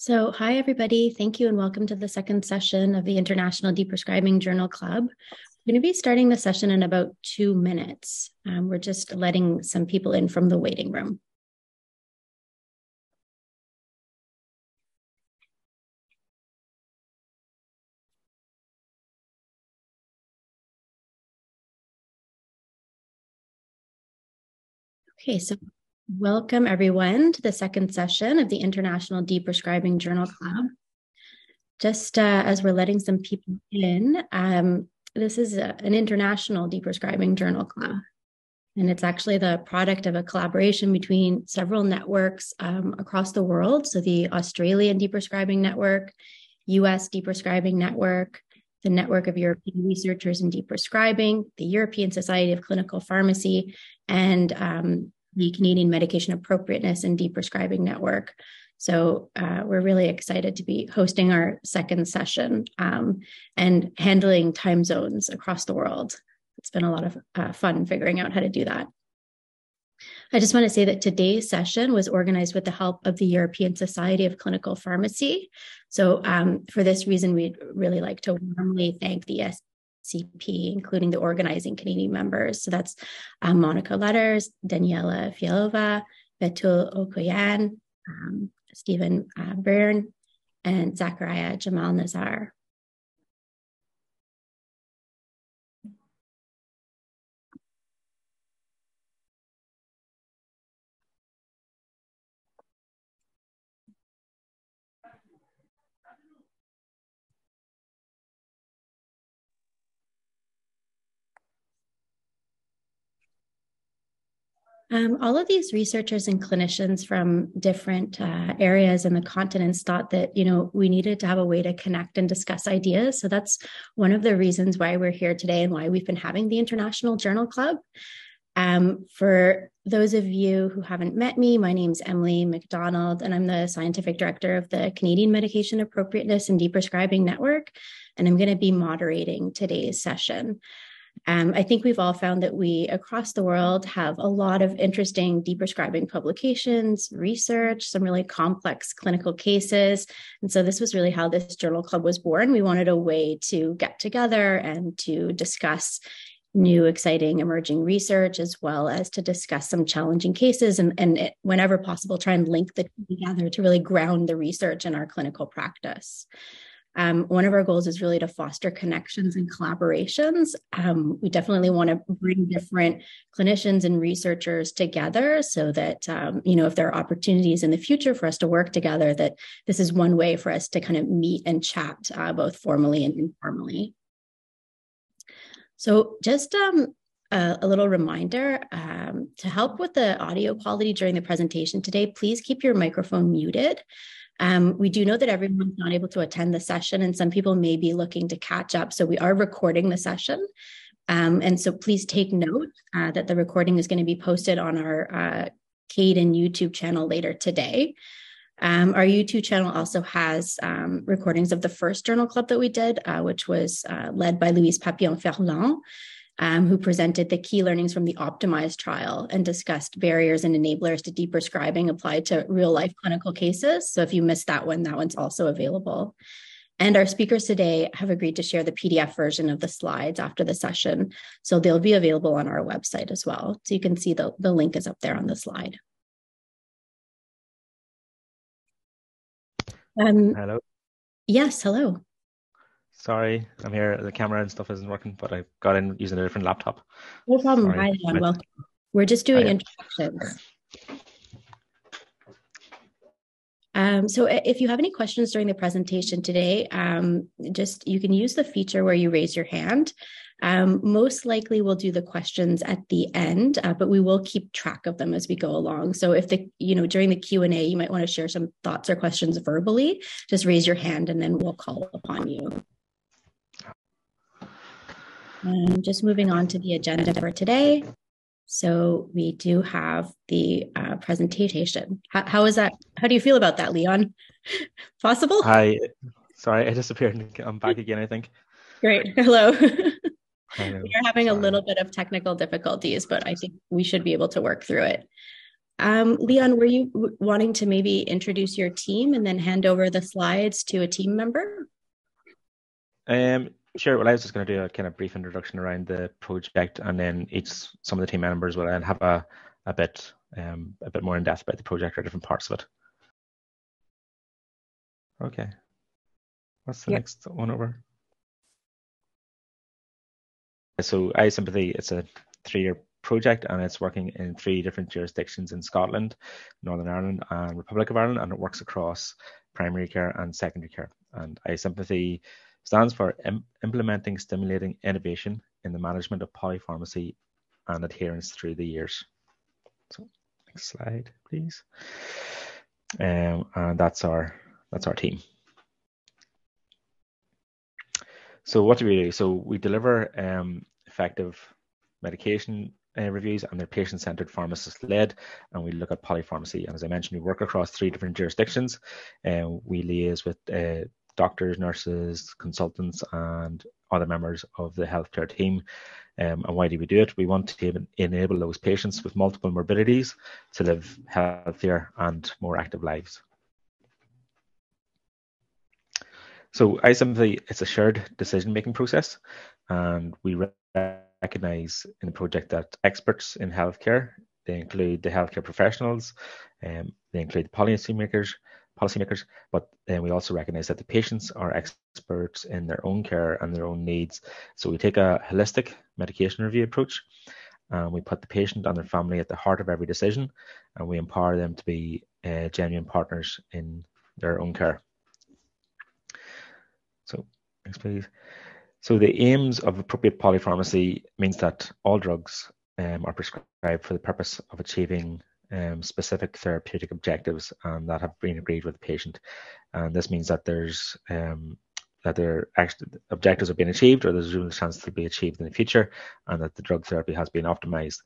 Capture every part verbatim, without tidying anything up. So hi, everybody. Thank you and welcome to the second session of the International Deprescribing Journal Club. We're going to be starting the session in about two minutes. Um, we're just letting some people in from the waiting room. Okay, so welcome everyone to the second session of the International Deprescribing Journal Club. Just uh, as we're letting some people in, um, this is a, an international deprescribing journal club, and it's actually the product of a collaboration between several networks um, across the world. So the Australian Deprescribing Network, U S Deprescribing Network, the Network of European Researchers in Deprescribing, the European Society of Clinical Pharmacy, and um, the Canadian Medication Appropriateness and Deprescribing Network. So uh, we're really excited to be hosting our second session um, and handling time zones across the world. It's been a lot of uh, fun figuring out how to do that. I just want to say that today's session was organized with the help of the European Society of Clinical Pharmacy. So um, for this reason, we'd really like to warmly thank the S C P, including the organizing committee members. So that's uh, Monica Letters, Daniela Fialova, Betul Okoyan, um, Stephen uh, Byrne, and Zachariah Jamal Nazar. Um, all of these researchers and clinicians from different uh, areas and the continents thought that, you know, we needed to have a way to connect and discuss ideas. So that's one of the reasons why we're here today and why we've been having the International Journal Club. Um, for those of you who haven't met me, my name's Emily McDonald, and I'm the scientific director of the Canadian Medication Appropriateness and Deprescribing Network, and I'm going to be moderating today's session. Um, I think we've all found that we across the world have a lot of interesting deprescribing publications, research, some really complex clinical cases. And so this was really how this journal club was born. We wanted a way to get together and to discuss new, exciting, emerging research, as well as to discuss some challenging cases and, and it, whenever possible, try and link the two together to really ground the research in our clinical practice. Um, one of our goals is really to foster connections and collaborations. Um, we definitely want to bring different clinicians and researchers together so that, um, you know, if there are opportunities in the future for us to work together, that this is one way for us to kind of meet and chat uh, both formally and informally. So just um, Uh, a little reminder, um, to help with the audio quality during the presentation today, please keep your microphone muted. Um, we do know that everyone's not able to attend the session and some people may be looking to catch up. So we are recording the session. Um, and so please take note uh, that the recording is going to be posted on our uh, Caden YouTube channel later today. Um, our YouTube channel also has um, recordings of the first journal club that we did, uh, which was uh, led by Louise papillon ferlon. Um, who presented the key learnings from the optimized trial and discussed barriers and enablers to deprescribing applied to real life clinical cases. So if you missed that one, that one's also available. And our speakers today have agreed to share the P D F version of the slides after the session. So they'll be available on our website as well. So you can see the, the link is up there on the slide. Um, hello. Yes, hello. Sorry, I'm here. The camera and stuff isn't working, but I got in using a different laptop. No problem. Sorry. Hi, Leon. Welcome. We're just doing Hi. introductions. Um, so if you have any questions during the presentation today, um, just you can use the feature where you raise your hand. Um, most likely we'll do the questions at the end, uh, but we will keep track of them as we go along. So if the, you know, during the Q and A, you might want to share some thoughts or questions verbally, just raise your hand and then we'll call upon you. Um, just moving on to the agenda for today. So we do have the uh, presentation. How, how is that? How do you feel about that, Leon? Possible? Hi. Sorry, I disappeared. I'm back again, I think. Great. Hello. We're having Sorry. a little bit of technical difficulties, but I think we should be able to work through it. Um, Leon, were you w- wanting to maybe introduce your team and then hand over the slides to a team member? Um, sure. Well, I was just going to do a kind of brief introduction around the project, and then each some of the team members will then have a a bit um, a bit more in depth about the project or different parts of it. Okay. What's the yep. next one over? So iSympathy, it's a three-year project, and it's working in three different jurisdictions in Scotland, Northern Ireland and Republic of Ireland, and it works across primary care and secondary care. And iSympathy stands for Im- Implementing Stimulating Innovation in the Management of Polypharmacy and Adherence Through the Years. So next slide, please. Um, and that's our that's our team. So what do we do? So we deliver um, effective medication uh, reviews, and they're patient-centered, pharmacist-led, and we look at polypharmacy. And as I mentioned, we work across three different jurisdictions. Uh, we liaise with uh, doctors, nurses, consultants, and other members of the healthcare team. Um, and why do we do it? We want to enable those patients with multiple morbidities to live healthier and more active lives. So iSympathy, it's a shared decision-making process, and we recognise in the project that experts in healthcare, they include the healthcare professionals, um, they include the policymakers, policymakers, but then we also recognise that the patients are experts in their own care and their own needs. So we take a holistic medication review approach, and we put the patient and their family at the heart of every decision, and we empower them to be uh, genuine partners in their own care. So, next please. So the aims of appropriate polypharmacy means that all drugs um, are prescribed for the purpose of achieving um, specific therapeutic objectives and that have been agreed with the patient. And this means that there's um, that their objectives have been achieved, or there's a chance to be achieved in the future, and that the drug therapy has been optimized.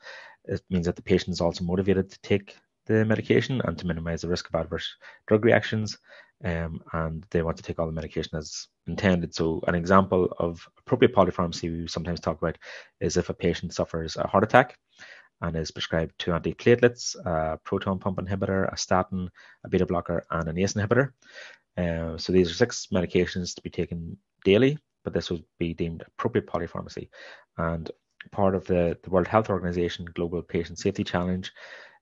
It means that the patient is also motivated to take the medication and to minimize the risk of adverse drug reactions. Um, and they want to take all the medication as intended. So an example of appropriate polypharmacy we sometimes talk about is if a patient suffers a heart attack and is prescribed two antiplatelets, a proton pump inhibitor, a statin, a beta blocker, and an ACE inhibitor. Uh, so these are six medications to be taken daily, but this would be deemed appropriate polypharmacy. And part of the, the World Health Organization Global Patient Safety Challenge,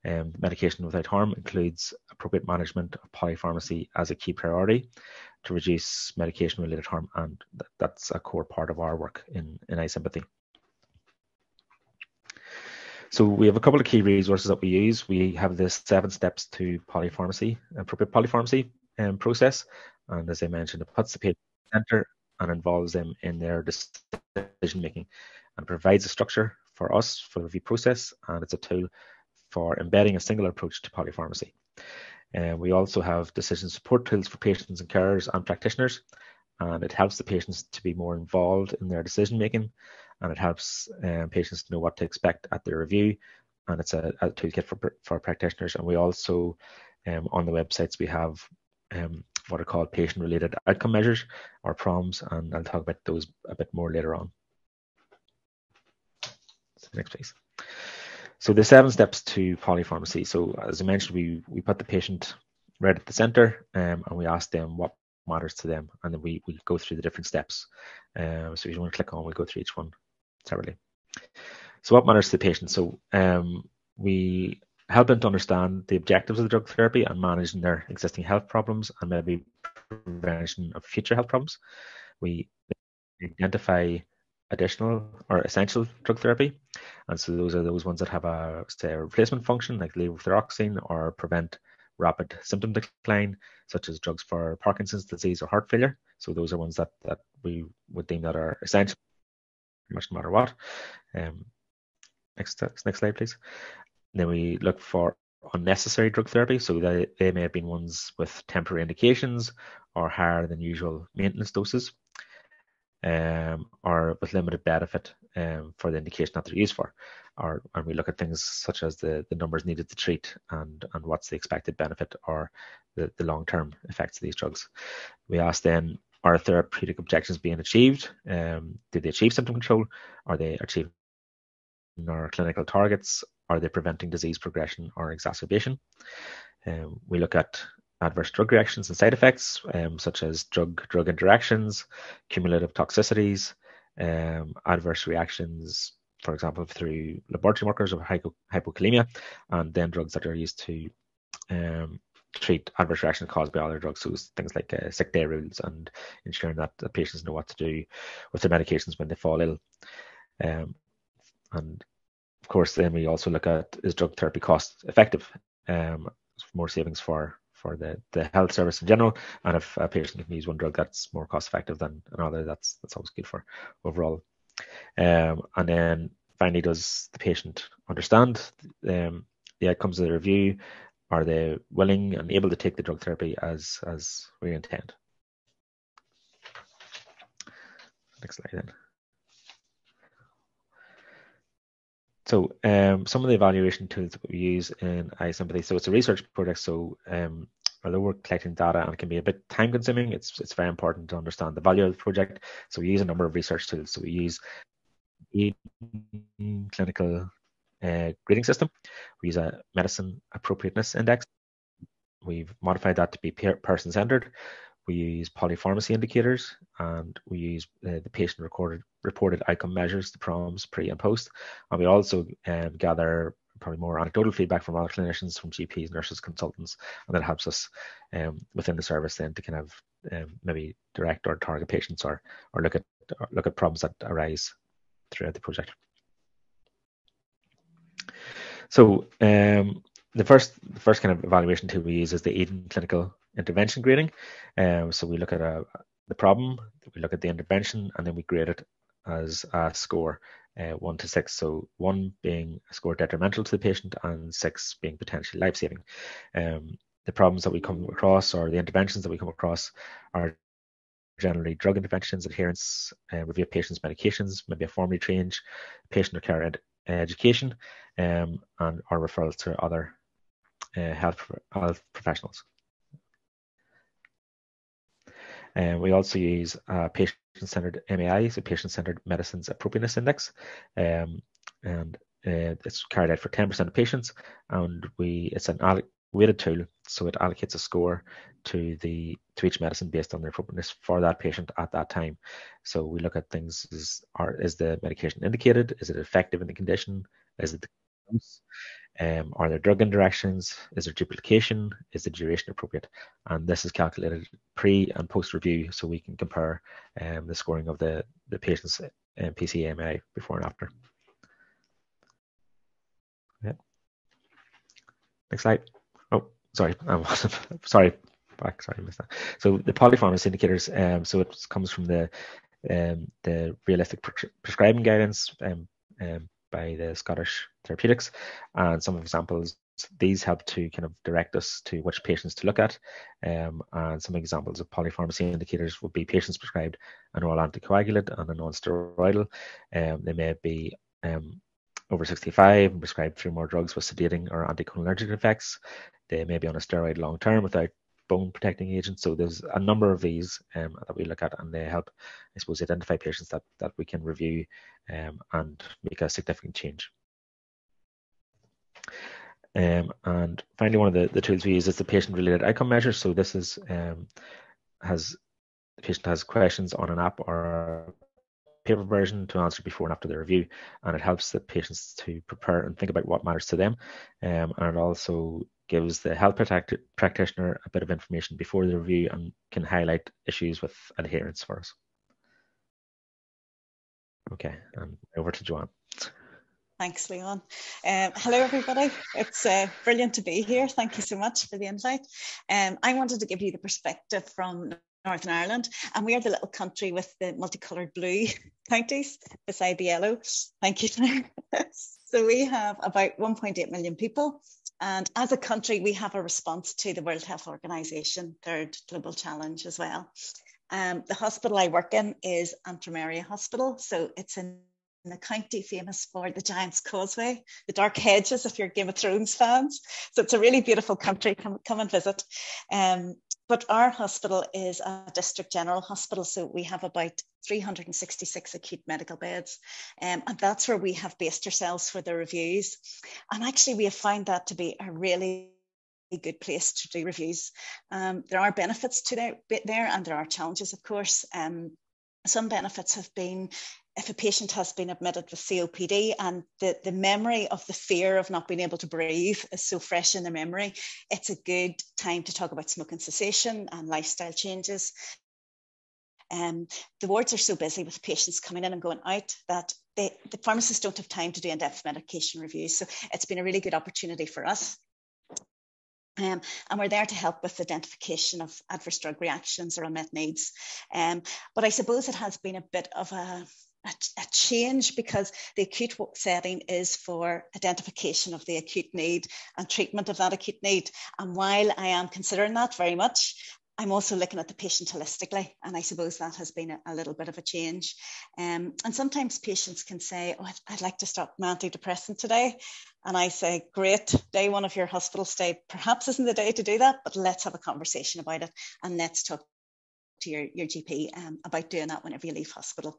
Um, medication without harm includes appropriate management of polypharmacy as a key priority to reduce medication-related harm, and th- that's a core part of our work in, in iSympathy. So we have a couple of key resources that we use. We have the seven steps to polypharmacy, appropriate polypharmacy um, process, and as I mentioned, it puts the patient in the centre and involves them in their decision-making, and provides a structure for us for the review process, and it's a tool for embedding a single approach to polypharmacy. Uh, we also have decision support tools for patients and carers and practitioners, and it helps the patients to be more involved in their decision making, and it helps uh, patients to know what to expect at their review, and it's a, a toolkit for, for practitioners. And we also, um, on the websites, we have um, what are called patient related outcome measures, or PROMs, and I'll talk about those a bit more later on. So next please. So the seven steps to polypharmacy. So as I mentioned, we, we put the patient right at the center, um, and we ask them what matters to them. And then we, we go through the different steps. Um, so if you want to click on, we'll go through each one separately. So what matters to the patient? So um, we help them to understand the objectives of the drug therapy and managing their existing health problems and maybe prevention of future health problems. We identify additional or essential drug therapy, and so those are those ones that have a, say, a replacement function like levothyroxine, or prevent rapid symptom decline, such as drugs for Parkinson's disease or heart failure. So those are ones that that we would deem that are essential, much no matter what. Um, next next slide, please. And then we look for unnecessary drug therapy, so they, they may have been ones with temporary indications or higher than usual maintenance doses, Um, or with limited benefit um, for the indication that they're used for. Or, and we look at things such as the, the numbers needed to treat, and, and what's the expected benefit or the, the long-term effects of these drugs. We ask then, are therapeutic objectives being achieved? Um, did they achieve symptom control? Are they achieving our clinical targets? Are they preventing disease progression or exacerbation? Um, we look at adverse drug reactions and side effects, um, such as drug-drug interactions, cumulative toxicities, um, adverse reactions, for example, through laboratory markers of hypo hypokalemia, and then drugs that are used to um, treat adverse reactions caused by other drugs, so things like uh, sick day rules and ensuring that the patients know what to do with their medications when they fall ill. Um, and of course, then we also look at, is drug therapy cost effective? Um, more savings for for the, the health service in general, and if a patient can use one drug that's more cost effective than another, that's that's always good for overall. Um, and then finally, does the patient understand um, the outcomes of the review? Are they willing and able to take the drug therapy as as we intend? Next slide then. So um, some of the evaluation tools that we use in iSympathy. So it's a research project, so um, although we're collecting data and it can be a bit time consuming, it's, it's very important to understand the value of the project. So we use a number of research tools. So we use a clinical uh, grading system. We use a medicine appropriateness index. We've modified that to be person-centered. We use polypharmacy indicators, and we use uh, the patient recorded reported outcome measures, the PROMs, pre and post. And we also um, gather probably more anecdotal feedback from other clinicians, from G Ps, nurses, consultants, and that helps us um, within the service then to kind of um, maybe direct or target patients, or or look at or look at problems that arise throughout the project. So um, the first the first kind of evaluation tool we use is the Eden clinical intervention grading. Um, so we look at a, the problem, we look at the intervention, and then we grade it as a score, uh, one to six. So one being a score detrimental to the patient, and six being potentially life-saving. Um, the problems that we come across, or the interventions that we come across, are generally drug interventions, adherence, uh, review of patients' medications, maybe a formulary change, patient or care ed education, um, and our referrals to other uh, health, health professionals. And uh, we also use uh, patient-centered M A I, so patient-centered medicines appropriateness index, um, and uh, it's carried out for ten percent of patients. And we it's an weighted tool, so it allocates a score to the to each medicine based on the appropriateness for that patient at that time. So we look at things: is are is the medication indicated? Is it effective in the condition? Is it the Um, are there drug interactions? Is there duplication? Is the duration appropriate? And this is calculated pre and post review, so we can compare um, the scoring of the, the patient's um, P C M A I before and after. Yeah. Next slide. Oh, sorry. I'm sorry. Back. Sorry, I missed that. So the polypharmacy indicators, um, so it comes from the um, the realistic pre prescribing guidance um, um, by the Scottish Therapeutics, and some examples. These help to kind of direct us to which patients to look at, um, and some examples of polypharmacy indicators would be patients prescribed an oral anticoagulant and a non-steroidal. Um, they may be um, over sixty-five and prescribed three more drugs with sedating or anticholinergic effects. They may be on a steroid long-term without bone protecting agents. So there's a number of these um, that we look at, and they help, I suppose, identify patients that, that we can review um, and make a significant change. Um, and finally, one of the, the tools we use is the patient-related outcome measures. So this is, um, has, the patient has questions on an app or paper version to answer before and after the review, and it helps the patients to prepare and think about what matters to them, um, and it also gives the health practitioner a bit of information before the review and can highlight issues with adherence for us. Okay, and over to Joanne. Thanks, Leon. Um, hello, everybody. It's uh, brilliant to be here. Thank you so much for the invite. Um, I wanted to give you the perspective from Northern Ireland, and we are the little country with the multicoloured blue counties beside the yellow. Thank you. So we have about one point eight million people, and as a country we have a response to the World Health Organization Third Global Challenge as well. Um, the hospital I work in is Antrim Area Hospital, so it's in in the county famous for the Giants Causeway, the Dark Hedges if you're Game of Thrones fans. So it's a really beautiful country, come, come and visit. Um, But our hospital is a district general hospital, so we have about three hundred sixty-six acute medical beds, um, and that's where we have based ourselves for the reviews. And actually we have found that to be a really good place to do reviews. Um, there are benefits to that bit there, and there are challenges, of course. Um, some benefits have been if a patient has been admitted with C O P D and the, the memory of the fear of not being able to breathe is so fresh in their memory, it's a good time to talk about smoking cessation and lifestyle changes. Um, the wards are so busy with patients coming in and going out that they, the pharmacists don't have time to do in-depth medication reviews. So it's been a really good opportunity for us. Um, and we're there to help with identification of adverse drug reactions or unmet needs. Um, but I suppose it has been a bit of a A, a change, because the acute setting is for identification of the acute need and treatment of that acute need. And while I am considering that very much, I'm also looking at the patient holistically, and I suppose that has been a, a little bit of a change. Um, and sometimes patients can say, oh, I'd, I'd like to stop my antidepressant today. And I say, great, day one of your hospital stay perhaps isn't the day to do that, but let's have a conversation about it, and let's talk to your, your G P um, about doing that whenever you leave hospital.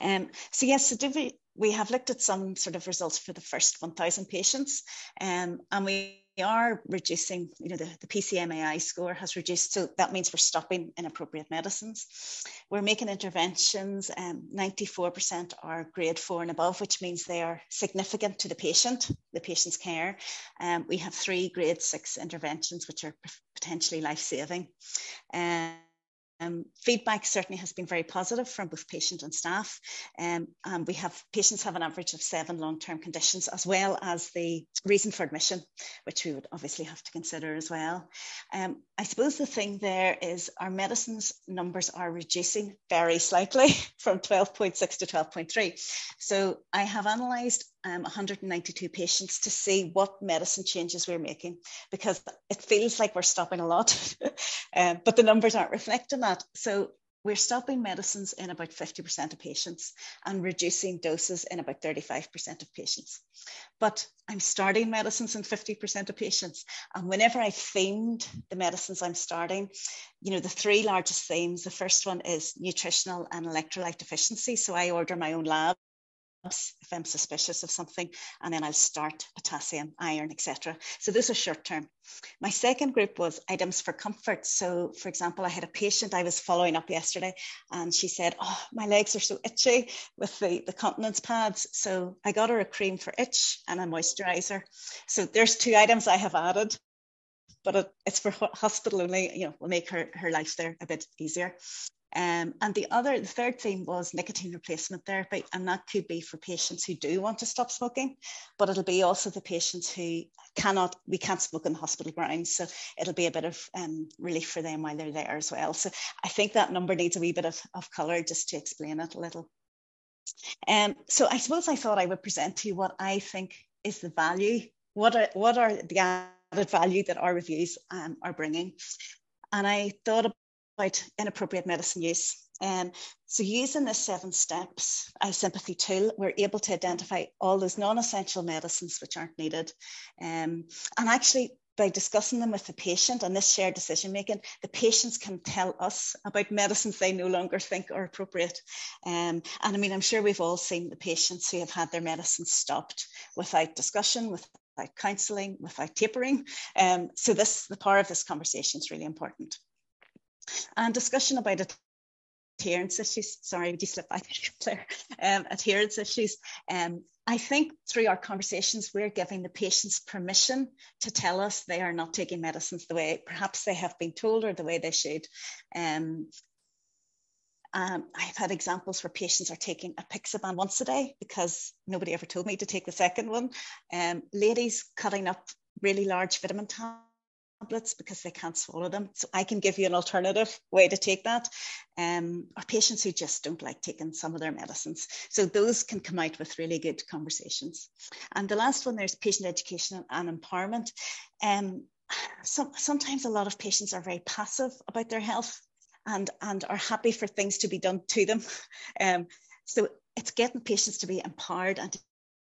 Um, so yes, so we, we have looked at some sort of results for the first one thousand patients, um, and we are reducing, you know, the, the P C M A I score has reduced, so that means we're stopping inappropriate medicines. We're making interventions, um, ninety-four percent are grade four and above, which means they are significant to the patient, the patient's care. Um, we have three grade six interventions, which are potentially life-saving. Um, Um, feedback certainly has been very positive from both patient and staff. Um, and we have patients have an average of seven long-term conditions, as well as the reason for admission, which we would obviously have to consider as well. Um, I suppose the thing there is our medicines numbers are reducing very slightly from twelve point six to twelve point three. So I have analysed Um, one hundred ninety-two patients to see what medicine changes we're making, because it feels like we're stopping a lot, um, but the numbers aren't reflecting that. So we're stopping medicines in about fifty percent of patients and reducing doses in about thirty-five percent of patients. But I'm starting medicines in fifty percent of patients. And whenever I've themed the medicines I'm starting, you know, the three largest themes, the first one is nutritional and electrolyte deficiency. So I order my own lab if I'm suspicious of something, and then I'll start potassium, iron, et cetera. So those are short term. My second group was items for comfort. So for example, I had a patient I was following up yesterday, and she said, oh, my legs are so itchy with the, the continence pads. So I got her a cream for itch and a moisturizer. So there's two items I have added, but it, it's for hospital only, you know, will make her, her life there a bit easier. Um, and the other, the third theme was nicotine replacement therapy, and that could be for patients who do want to stop smoking, but it'll be also the patients who cannot, we can't smoke in the hospital grounds, so it'll be a bit of um, relief for them while they're there as well. So I think that number needs a wee bit of, of colour just to explain it a little. Um, so I suppose I thought I would present to you what I think is the value, what are, what are the added value that our reviews um, are bringing. And I thought about about inappropriate medicine use. Um, so using the seven steps iSympathy tool, we're able to identify all those non-essential medicines which aren't needed. Um, and actually, by discussing them with the patient and this shared decision-making, the patients can tell us about medicines they no longer think are appropriate. Um, and I mean, I'm sure we've all seen the patients who have had their medicines stopped without discussion, without counselling, without tapering. Um, so this, the power of this conversation is really important. And discussion about adherence issues. Sorry, would you slip back there? Um, adherence issues. Um, I think through our conversations, we're giving the patients permission to tell us they are not taking medicines the way perhaps they have been told or the way they should. Um, um, I've had examples where patients are taking apixaban once a day because nobody ever told me to take the second one. Um, ladies cutting up really large vitamin tablets tablets because they can't swallow them. So I can give you an alternative way to take that. Um, or patients who just don't like taking some of their medicines. So those can come out with really good conversations. And the last one, there's patient education and empowerment. Um, some, sometimes a lot of patients are very passive about their health and, and are happy for things to be done to them. Um, so it's getting patients to be empowered and to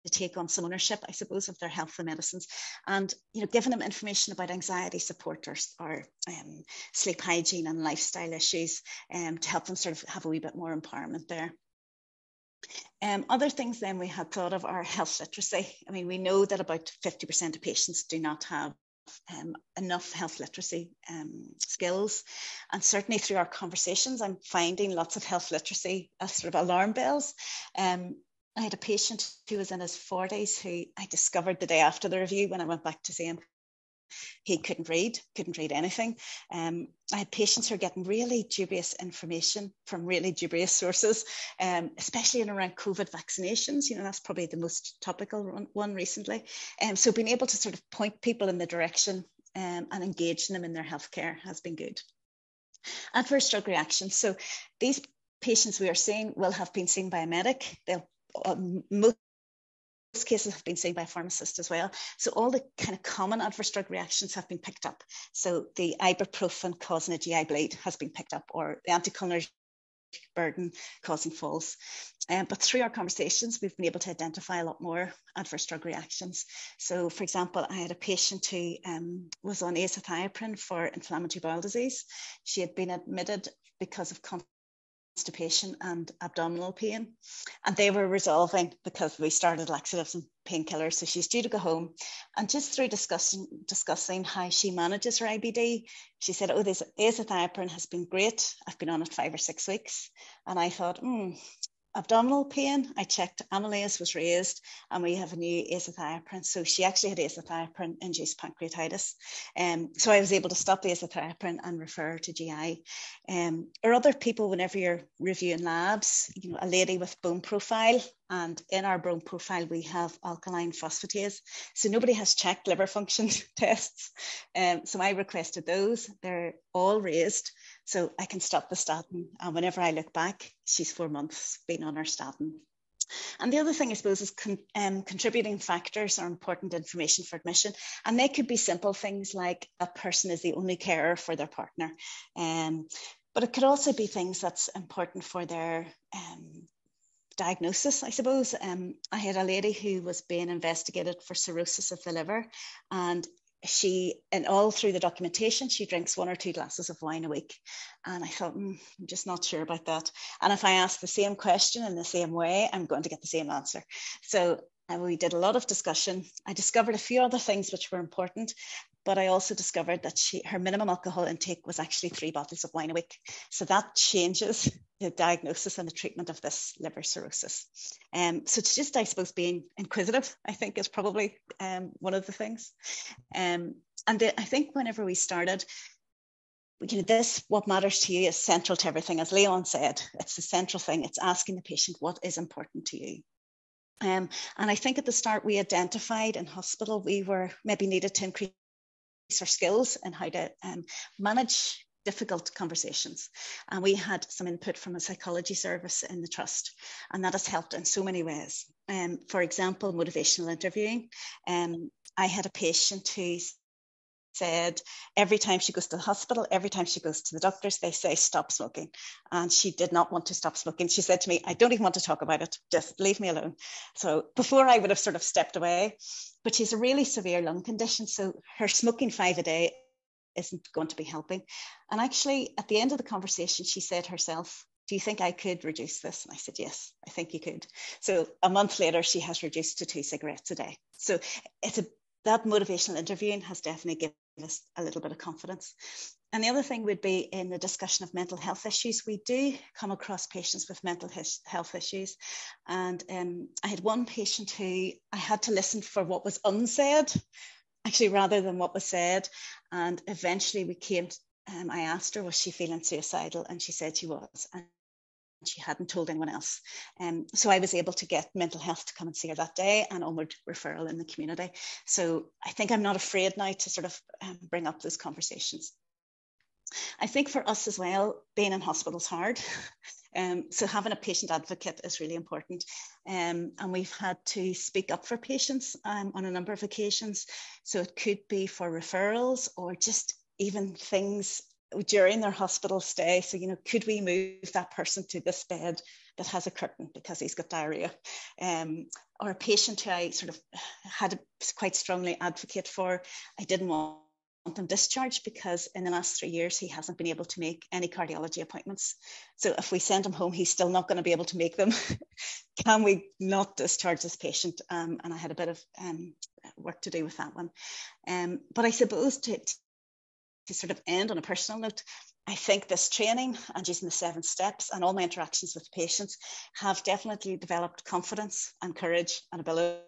to take on some ownership, I suppose, of their health and medicines, and, you know, giving them information about anxiety support or, or um, sleep hygiene and lifestyle issues, um, to help them sort of have a wee bit more empowerment there. Um, other things then we had thought of are health literacy. I mean, we know that about fifty percent of patients do not have Um, enough health literacy um, skills, and certainly through our conversations I'm finding lots of health literacy as sort of alarm bells. um, I had a patient who was in his forties who I discovered the day after the review when I went back to see him. He couldn't read, couldn't read anything. Um, I had patients who are getting really dubious information from really dubious sources, um, especially in around COVID vaccinations. You know, that's probably the most topical one recently. Um, so being able to sort of point people in the direction um, and engage them in their healthcare has been good. Adverse drug reactions. So these patients we are seeing will have been seen by a medic. They'll uh, most Most cases have been seen by a pharmacist as well. So all the kind of common adverse drug reactions have been picked up. So the ibuprofen causing a G I bleed has been picked up, or the anticholinergic burden causing falls. Um, but through our conversations, we've been able to identify a lot more adverse drug reactions. So, for example, I had a patient who um, was on azathioprine for inflammatory bowel disease. She had been admitted because of constipation and abdominal pain, and they were resolving because we started laxatives and painkillers. So she's due to go home, and just through discussing discussing how she manages her I B D, she said, oh, this azathioprine has been great, I've been on it five or six weeks. And I thought, hmm, abdominal pain, I checked, amylase was raised, and we have a new azathioprine. So she actually had azathioprine induced pancreatitis, and um, so I was able to stop the azathioprine and refer her to G I. Um, or other people, whenever you're reviewing labs, you know, a lady with bone profile, and in our bone profile we have alkaline phosphatase, so nobody has checked liver function tests, um, so I requested those. They're all raised, so I can stop the statin. And whenever I look back, she's four months been on her statin. And the other thing, I suppose, is con um, contributing factors are important information for admission. And they could be simple things like a person is the only carer for their partner. Um, but it could also be things that's important for their um, diagnosis, I suppose. Um, I had a lady who was being investigated for cirrhosis of the liver, and she, and all through the documentation, she drinks one or two glasses of wine a week. And I thought, mm, I'm just not sure about that. And if I ask the same question in the same way, I'm going to get the same answer. So and we did a lot of discussion. I discovered a few other things which were important, but I also discovered that she, her minimum alcohol intake was actually three bottles of wine a week. So that changes the diagnosis and the treatment of this liver cirrhosis. Um, so it's just, I suppose, being inquisitive, I think, is probably um, one of the things. Um, and the, I think whenever we started, you know, this, what matters to you is central to everything. As Leon said, it's the central thing. It's asking the patient what is important to you. Um, and I think at the start we identified in hospital we were maybe needed to increase our skills and how to um, manage difficult conversations. And we had some input from a psychology service in the trust, and that has helped in so many ways. Um, for example, motivational interviewing. Um, I had a patient who said every time she goes to the hospital, every time she goes to the doctors, they say stop smoking, and she did not want to stop smoking. She said to me, I don't even want to talk about it, just leave me alone. So before I would have sort of stepped away, but she's a really severe lung condition, so her smoking five a day isn't going to be helping. And actually at the end of the conversation she said herself, do you think I could reduce this? And I said, yes, I think you could. So a month later she has reduced to two cigarettes a day. So it's a that motivational interviewing has definitely given us a little bit of confidence. And the other thing would be in the discussion of mental health issues. We do come across patients with mental health issues. And um, I had one patient who I had to listen for what was unsaid, actually, rather than what was said. And eventually we came, to, um, I asked her, was she feeling suicidal? And she said she was. And she hadn't told anyone else. Um, so I was able to get mental health to come and see her that day, and onward referral in the community. So I think I'm not afraid now to sort of um, bring up those conversations. I think for us as well, being in hospital is hard. Um, so having a patient advocate is really important. Um, and we've had to speak up for patients um, on a number of occasions. So it could be for referrals or just even things during their hospital stay. So, you know, could we move that person to this bed that has a curtain because he's got diarrhea? Um, or a patient who I sort of had to quite strongly advocate for, I didn't want them discharged because in the last three years, he hasn't been able to make any cardiology appointments. So if we send him home, he's still not going to be able to make them. Can we not discharge this patient? Um, and I had a bit of um, work to do with that one. Um, but I suppose to, to To sort of end on a personal note, I think this training and using the seven steps and all my interactions with patients have definitely developed confidence and courage and ability.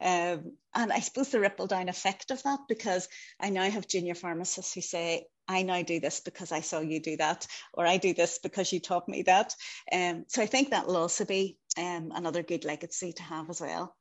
um, and I suppose the ripple down effect of that, because I now have junior pharmacists who say, I now do this because I saw you do that, or I do this because you taught me that. Um, so I think that will also be um, another good legacy to have as well.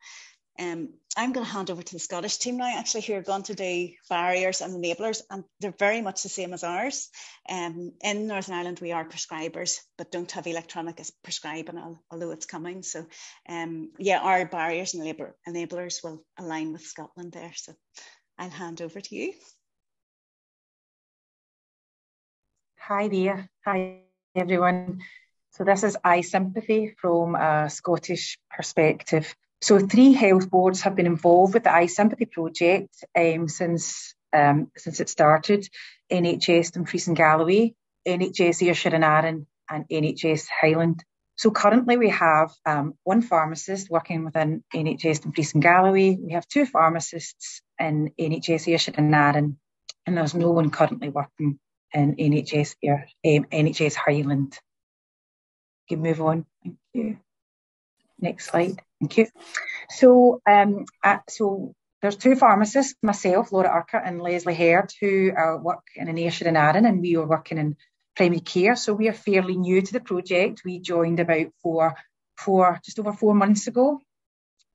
Um, I'm going to hand over to the Scottish team now, actually, who are going to do barriers and enablers, and they're very much the same as ours. Um, in Northern Ireland, we are prescribers, but don't have electronic prescribing, although it's coming. So, um, yeah, our barriers and labour enablers will align with Scotland there. So I'll hand over to you. Hi, Leah. Hi, everyone. So this is Eye Sympathy from a Scottish perspective. So three health boards have been involved with the Eye Sympathy project um, since um, since it started. N H S Dumfries and Galloway, N H S Ayrshire and Arran, and N H S Highland. So currently we have um, one pharmacist working within N H S Dumfries and Galloway. We have two pharmacists in N H S Ayrshire and Arran, and there's no one currently working in N H S Air, um, N H S Highland. You can move on. Thank you. Next slide. Thank you. So, um, uh, so there's two pharmacists, myself, Laura Urquhart, and Lesley Herd, who uh, work in an Ayrshire and Arran, and we are working in primary care. So we are fairly new to the project. We joined about four, four, just over four months ago.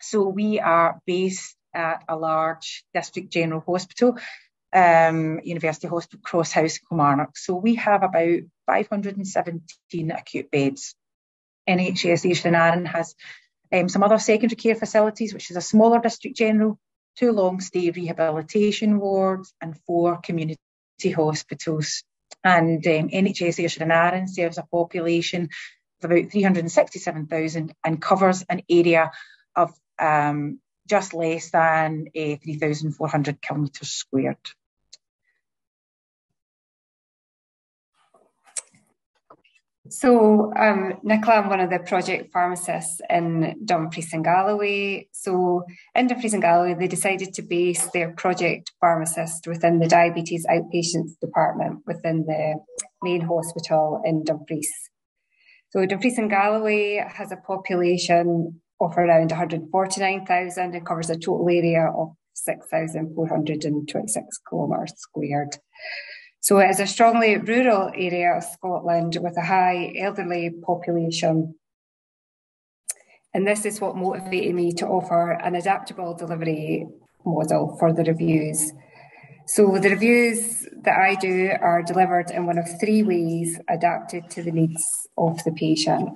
So we are based at a large district general hospital, um, University Hospital Crosshouse, Kilmarnock. So we have about five hundred and seventeen acute beds. N H S Ayrshire and Arran has um, some other secondary care facilities, which is a smaller district general, two long-stay rehabilitation wards, and four community hospitals. And um, N H S Ayrshire and Arran serves a population of about three hundred and sixty-seven thousand and covers an area of um, just less than uh, three thousand four hundred kilometres squared. So, um, Nicola, I'm one of the project pharmacists in Dumfries and Galloway. So, in Dumfries and Galloway, they decided to base their project pharmacist within the diabetes outpatients department within the main hospital in Dumfries. So, Dumfries and Galloway has a population of around one hundred and forty-nine thousand and covers a total area of six thousand four hundred and twenty-six kilometres squared. So it is a strongly rural area of Scotland with a high elderly population. And this is what motivated me to offer an adaptable delivery model for the reviews. So the reviews that I do are delivered in one of three ways adapted to the needs of the patient.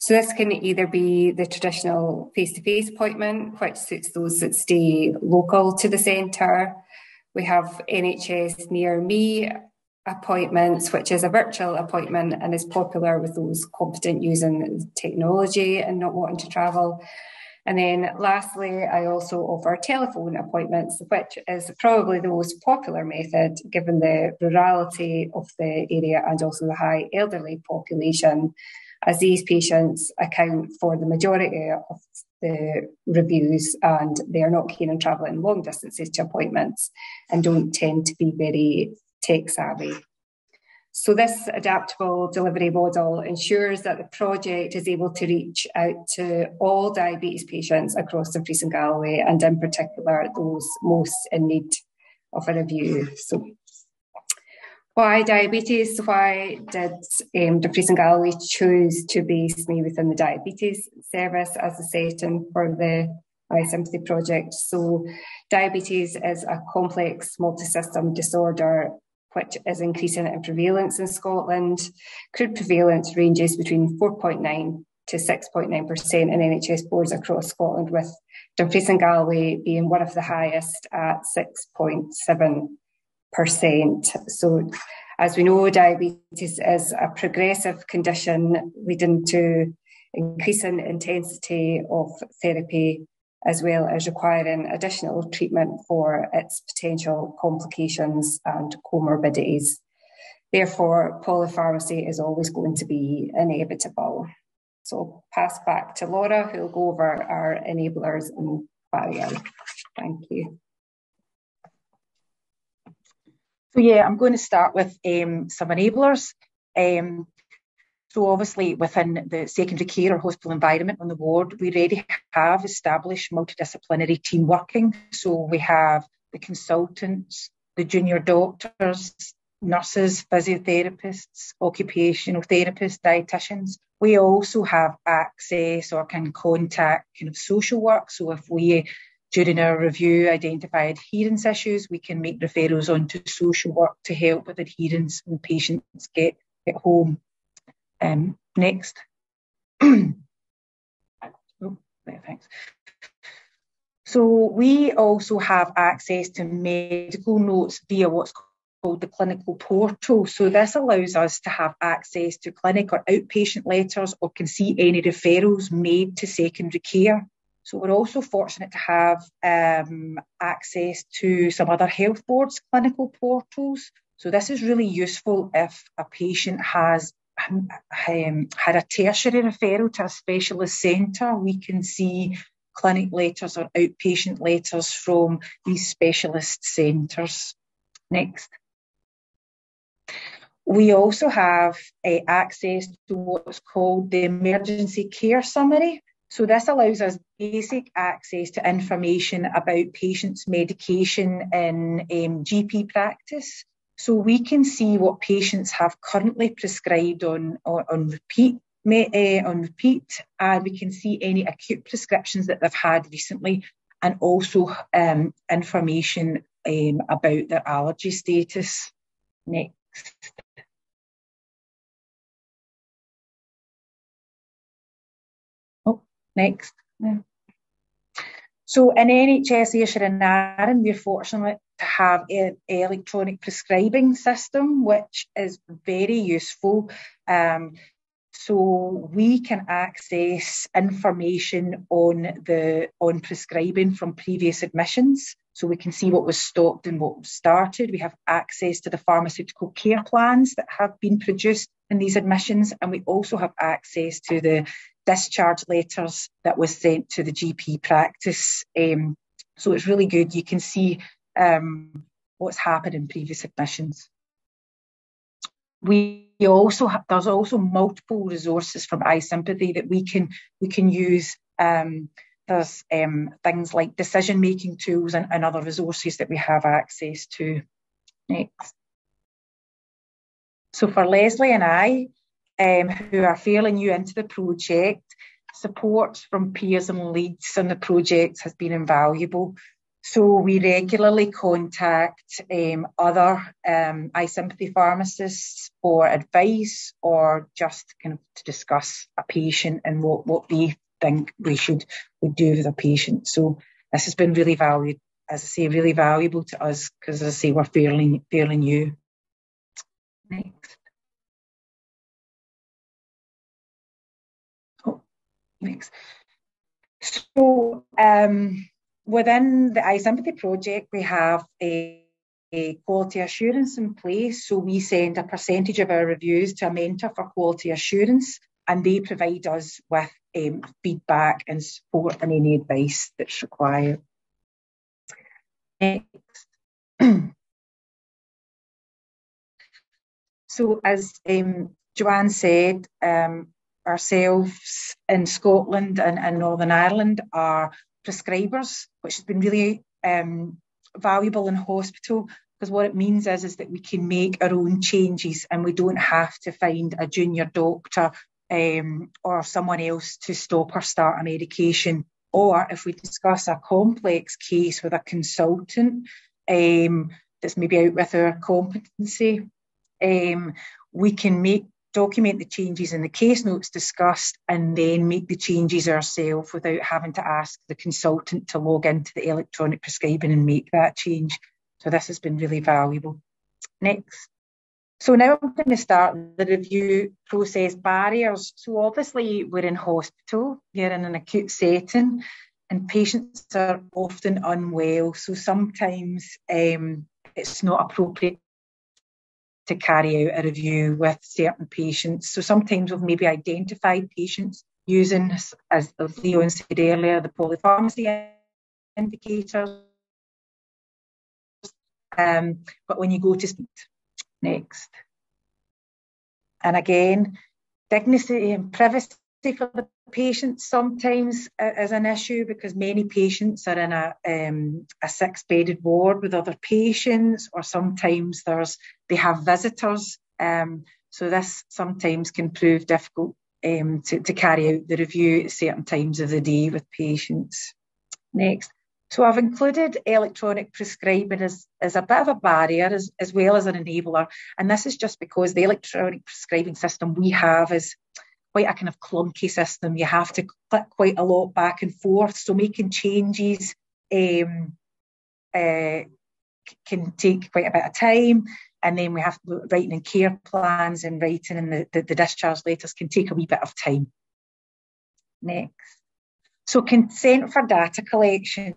So this can either be the traditional face-to-face appointment, which suits those that stay local to the centre. We have N H S Near Me appointments, which is a virtual appointment and is popular with those competent using technology and not wanting to travel. And then lastly, I also offer telephone appointments, which is probably the most popular method given the rurality of the area and also the high elderly population, as these patients account for the majority of the reviews and they are not keen on travelling long distances to appointments and don't tend to be very tech savvy. So this adaptable delivery model ensures that the project is able to reach out to all diabetes patients across Dumfries and Galloway and in particular those most in need of a review. So why diabetes? Why did um, Dumfries and Galloway choose to base me within the diabetes service as a setting for the Eye Sympathy project? So diabetes is a complex multi-system disorder which is increasing in prevalence in Scotland. Current prevalence ranges between four point nine to six point nine percent in N H S boards across Scotland, with Dumfries and Galloway being one of the highest at six point seven percent. So as we know, diabetes is a progressive condition leading to increasing intensity of therapy, as well as requiring additional treatment for its potential complications and comorbidities. Therefore, polypharmacy is always going to be inevitable. So I'll pass back to Laura, who will go over our enablers and barriers. Thank you. So yeah, I'm going to start with um, some enablers. Um, So obviously within the secondary care or hospital environment on the ward, we already have established multidisciplinary team working. So we have the consultants, the junior doctors, nurses, physiotherapists, occupational therapists, dietitians. We also have access or can contact kind of social work. So if we, during our review, identify adherence issues, we can make referrals onto social work to help with adherence when patients get at home. Um, next. oh, there, thanks. So we also have access to medical notes via what's called the clinical portal. So this allows us to have access to clinic or outpatient letters, or can see any referrals made to secondary care. So we're also fortunate to have um, access to some other health boards' clinical portals. So this is really useful if a patient has Um, had a tertiary referral to a specialist centre. We can see clinic letters or outpatient letters from these specialist centres. Next. We also have uh, access to what's called the emergency care summary. So this allows us basic access to information about patients' medication in um, G P practice. So we can see what patients have currently prescribed on, on, on repeat, uh, on repeat, and we can see any acute prescriptions that they've had recently, and also um, information um, about their allergy status. Next. Oh, next. Yeah. So in N H S Ayrshire and Arran, we're fortunate to have an electronic prescribing system, which is very useful. Um, so we can access information on the on prescribing from previous admissions. So we can see what was stopped and what was started. We have access to the pharmaceutical care plans that have been produced in these admissions, and we also have access to the discharge letters that was sent to the G P practice. Um, so it's really good. You can see um, what's happened in previous admissions. We also have, there's also multiple resources from iSympathy that we can we can use. Um, there's um, things like decision making tools and, and other resources that we have access to. Next. So for Lesley and I, Um, who are fairly new into the project, support from peers and leads on the project has been invaluable. So we regularly contact um, other um, iSympathy pharmacists for advice, or just kind of to discuss a patient and what, what they think we should we do with a patient. So this has been really valued, as I say, really valuable to us, because as I say, we're fairly, fairly new. Next. Next. So um, within the iSympathy project, we have a, a quality assurance in place. So we send a percentage of our reviews to a mentor for quality assurance, and they provide us with um, feedback and support and any advice that's required. Next. So as um, Joanne said, um, ourselves in Scotland and, and Northern Ireland are prescribers, which has been really um, valuable in hospital, because what it means is, is that we can make our own changes, and we don't have to find a junior doctor um, or someone else to stop or start a medication. Or if we discuss a complex case with a consultant um, that's maybe out with our competency, um, we can make document the changes in the case notes discussed, and then make the changes ourselves without having to ask the consultant to log into the electronic prescribing and make that change. So this has been really valuable. Next. So now I'm going to start the review process barriers. So obviously we're in hospital, you're in an acute setting, and patients are often unwell. So sometimes um, it's not appropriate to carry out a review with certain patients. So sometimes we've maybe identified patients using, as Leon said earlier, the polypharmacy indicators. Um, but when you go to speak, next. And again, dignity and privacy for the patients sometimes is an issue because many patients are in a, um, a six-bedded ward with other patients, or sometimes there's they have visitors. Um, so this sometimes can prove difficult um, to, to carry out the review at certain times of the day with patients. Next. So I've included electronic prescribing as, as a bit of a barrier as, as well as an enabler. And this is just because the electronic prescribing system we have is quite a kind of clunky system. You have to click quite a lot back and forth. So making changes um, uh, can take quite a bit of time. And then we have to, writing in care plans and writing in the, the, the discharge letters can take a wee bit of time. Next. So consent for data collection.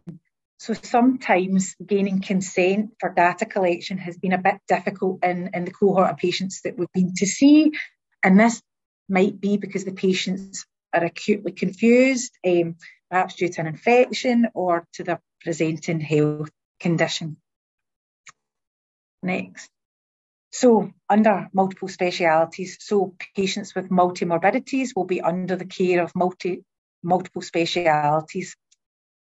So sometimes gaining consent for data collection has been a bit difficult in, in the cohort of patients that we've been to see. And this might be because the patients are acutely confused, um, perhaps due to an infection or to their presenting health condition. Next. So under multiple specialities, so patients with multi-morbidities will be under the care of multi multiple specialities,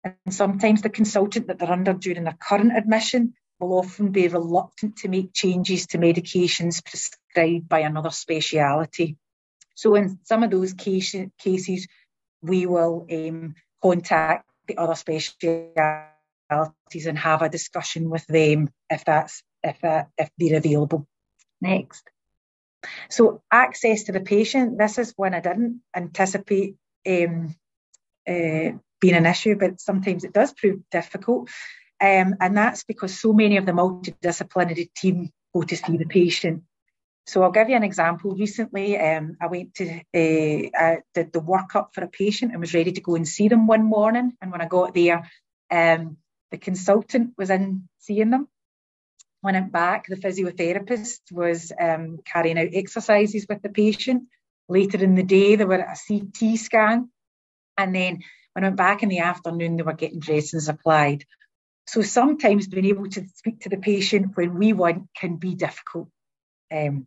and sometimes the consultant that they're under during their current admission will often be reluctant to make changes to medications prescribed by another speciality. So in some of those case, cases we will um, contact the other specialities and have a discussion with them if that's if, that, if they're available. Next. So access to the patient, this is one I didn't anticipate um, Uh, being an issue, but sometimes it does prove difficult, um, and that's because so many of the multidisciplinary team go to see the patient. So I'll give you an example. Recently um, I went to, uh, I did the workup for a patient and was ready to go and see them one morning, and when I got there um, the consultant was in seeing them. When I went back, the physiotherapist was um, carrying out exercises with the patient. Later in the day they were at a C T scan. And then when I went back in the afternoon, they were getting dressings applied. So sometimes being able to speak to the patient when we want can be difficult. Um,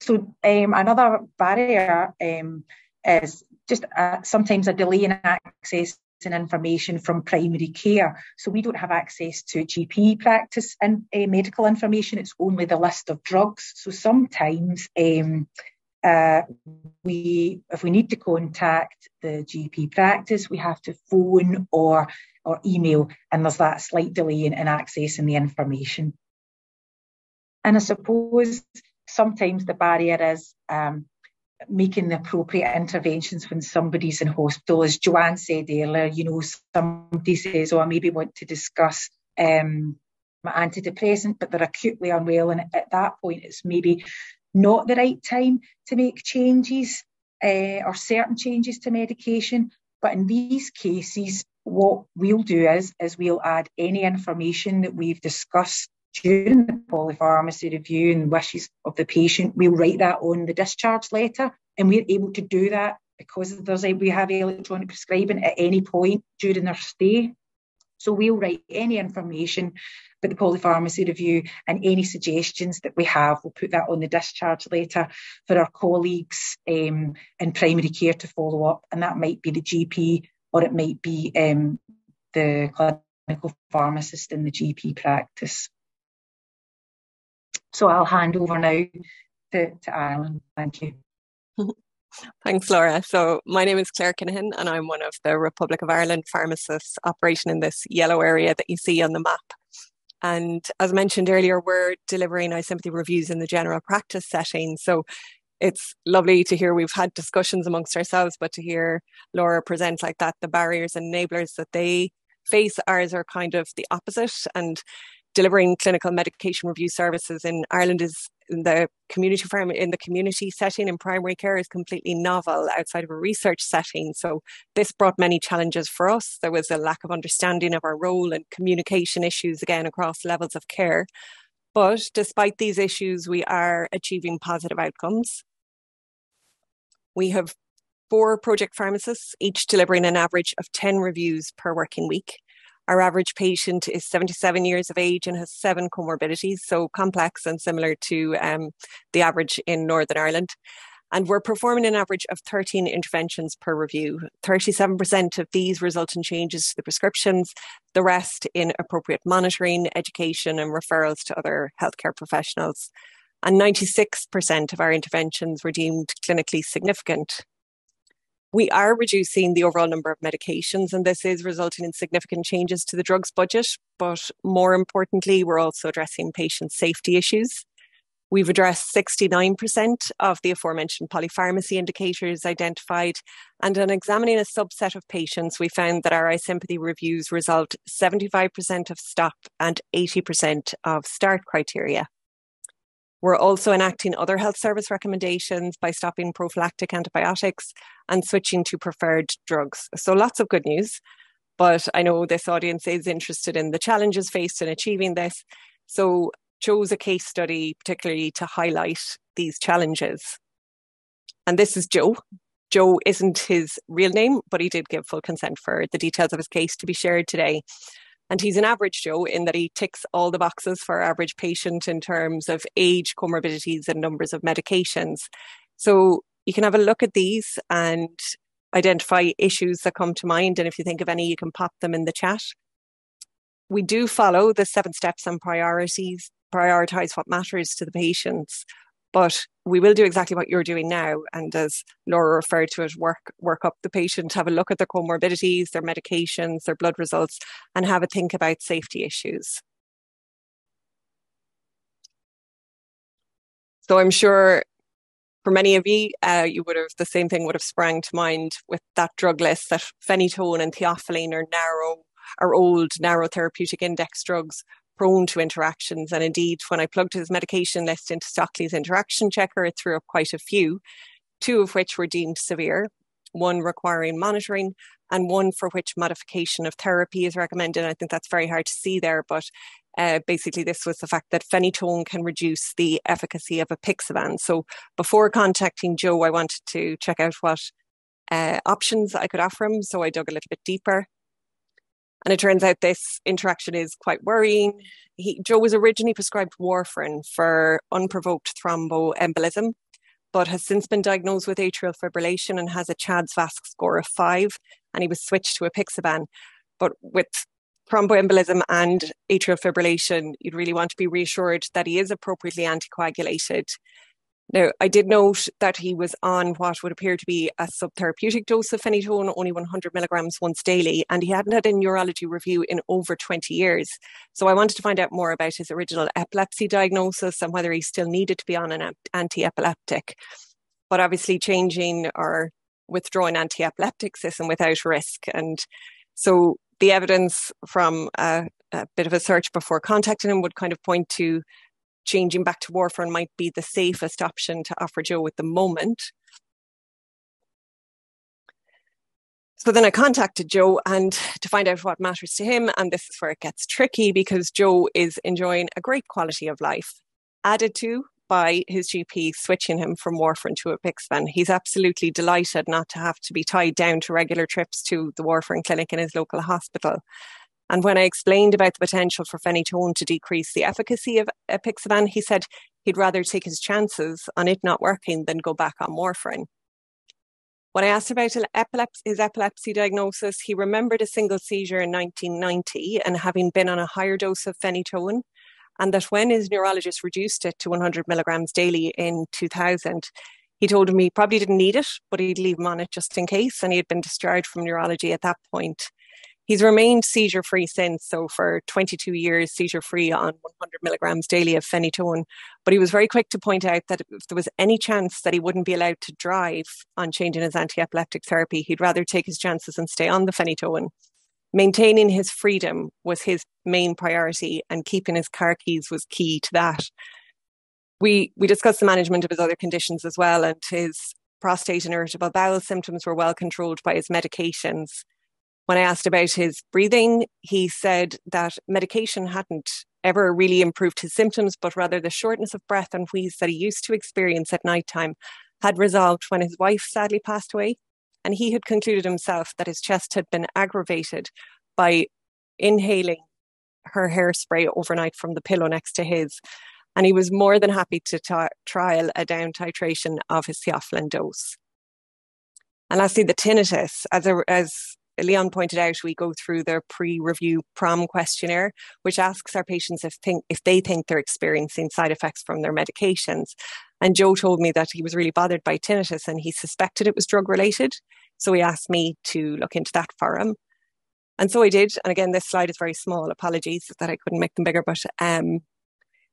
so um, another barrier um, is just uh, sometimes a delay in access and information from primary care. So we don't have access to G P practice and uh, medical information. It's only the list of drugs. So sometimes... Um, Uh, we, if we need to contact the G P practice, we have to phone or or email, and there's that slight delay in, in accessing the information. And I suppose sometimes the barrier is um, making the appropriate interventions when somebody's in hospital. As Joanne said earlier, you know, somebody says, oh, I maybe want to discuss um, my antidepressant, but they're acutely unwell, and at that point it's maybe not the right time to make changes uh, or certain changes to medication. But in these cases, what we'll do is, is we'll add any information that we've discussed during the polypharmacy review and wishes of the patient. We'll write that on the discharge letter, and we're able to do that because there's a, we have electronic prescribing at any point during their stay. So we'll write any information about the polypharmacy review, and any suggestions that we have, we'll put that on the discharge letter for our colleagues um, in primary care to follow up. And that might be the G P, or it might be um, the clinical pharmacist in the G P practice. So I'll hand over now to, to Ireland. Thank you. Thanks, Laura. So my name is Claire Kinahan, and I'm one of the Republic of Ireland pharmacists operating in this yellow area that you see on the map. And as mentioned earlier, we're delivering iSympathy reviews in the general practice setting. So it's lovely to hear we've had discussions amongst ourselves, but to hear Laura present like that, the barriers and enablers that they face. Ours are kind of the opposite, and delivering clinical medication review services in Ireland is in the community farm in the community setting in primary care is completely novel outside of a research setting. So this brought many challenges for us. There was a lack of understanding of our role and communication issues again across levels of care. But despite these issues, we are achieving positive outcomes. We have four project pharmacists, each delivering an average of ten reviews per working week. Our average patient is seventy-seven years of age and has seven comorbidities, so complex and similar to um, the average in Northern Ireland. And we're performing an average of thirteen interventions per review. thirty-seven percent of these result in changes to the prescriptions, the rest in appropriate monitoring, education and referrals to other healthcare professionals. And ninety-six percent of our interventions were deemed clinically significant. We are reducing the overall number of medications, and this is resulting in significant changes to the drugs budget. But more importantly, we're also addressing patient safety issues. We've addressed sixty-nine percent of the aforementioned polypharmacy indicators identified. And on examining a subset of patients, we found that our iSympathy reviews resolved seventy-five percent of stop and eighty percent of start criteria. We're also enacting other health service recommendations by stopping prophylactic antibiotics and switching to preferred drugs. So lots of good news, but I know this audience is interested in the challenges faced in achieving this. So chose a case study particularly to highlight these challenges. And this is Joe. Joe isn't his real name, but he did give full consent for the details of his case to be shared today. And he's an average Joe in that he ticks all the boxes for our average patient in terms of age, comorbidities and numbers of medications. So you can have a look at these and identify issues that come to mind. And if you think of any, you can pop them in the chat. We do follow the seven steps and priorities, prioritise what matters to the patients. But we will do exactly what you're doing now. And as Laura referred to it, work, work up the patient, have a look at their comorbidities, their medications, their blood results, and have a think about safety issues. So I'm sure for many of you, uh, you would have the same thing would have sprang to mind with that drug list that phenytoin and theophylline are narrow, are old, narrow therapeutic index drugs, prone to interactions. And indeed, when I plugged his medication list into Stockley's interaction checker, it threw up quite a few, two of which were deemed severe, one requiring monitoring and one for which modification of therapy is recommended. I think that's very hard to see there, but uh, basically this was the fact that phenytoin can reduce the efficacy of apixaban. So before contacting Joe, I wanted to check out what uh, options I could offer him. So I dug a little bit deeper. And it turns out this interaction is quite worrying. He, Joe was originally prescribed warfarin for unprovoked thromboembolism, but has since been diagnosed with atrial fibrillation and has a C H A D S V A S C score of five, and he was switched to apixaban. But with thromboembolism and atrial fibrillation, you'd really want to be reassured that he is appropriately anticoagulated. Now, I did note that he was on what would appear to be a subtherapeutic dose of phenytoin, only one hundred milligrams once daily, and he hadn't had a neurology review in over twenty years. So I wanted to find out more about his original epilepsy diagnosis and whether he still needed to be on an anti-epileptic. But obviously changing or withdrawing anti-epileptics isn't without risk. And so the evidence from a, a bit of a search before contacting him would kind of point to changing back to warfarin might be the safest option to offer Joe at the moment. So then I contacted Joe and to find out what matters to him. And this is where it gets tricky because Joe is enjoying a great quality of life, added to by his G P switching him from warfarin to apixaban. He's absolutely delighted not to have to be tied down to regular trips to the warfarin clinic in his local hospital. And when I explained about the potential for phenytoin to decrease the efficacy of apixaban, he said he'd rather take his chances on it not working than go back on warfarin. When I asked about his epilepsy diagnosis, he remembered a single seizure in nineteen ninety and having been on a higher dose of phenytoin, and that when his neurologist reduced it to one hundred milligrams daily in two thousand, he told him he probably didn't need it, but he'd leave him on it just in case, and he had been discharged from neurology at that point. He's remained seizure-free since, so for twenty-two years, seizure-free on one hundred milligrams daily of phenytoin. But he was very quick to point out that if there was any chance that he wouldn't be allowed to drive on changing his anti-epileptic therapy, he'd rather take his chances and stay on the phenytoin. maintaining his freedom was his main priority, and keeping his car keys was key to that. We we discussed the management of his other conditions as well, and his prostate and irritable bowel symptoms were well controlled by his medications. When I asked about his breathing, he said that medication hadn't ever really improved his symptoms, but rather the shortness of breath and wheeze that he used to experience at night time had resolved when his wife sadly passed away. And he had concluded himself that his chest had been aggravated by inhaling her hairspray overnight from the pillow next to his. And he was more than happy to t- trial a down titration of his theophylline dose. And lastly, the tinnitus. As, a, as Leon pointed out, we go through the pre-review PROM questionnaire, which asks our patients if, think, if they think they're experiencing side effects from their medications. And Joe told me that he was really bothered by tinnitus and he suspected it was drug-related. So he asked me to look into that for him. And so I did. And again, this slide is very small. Apologies that I couldn't make them bigger. But um,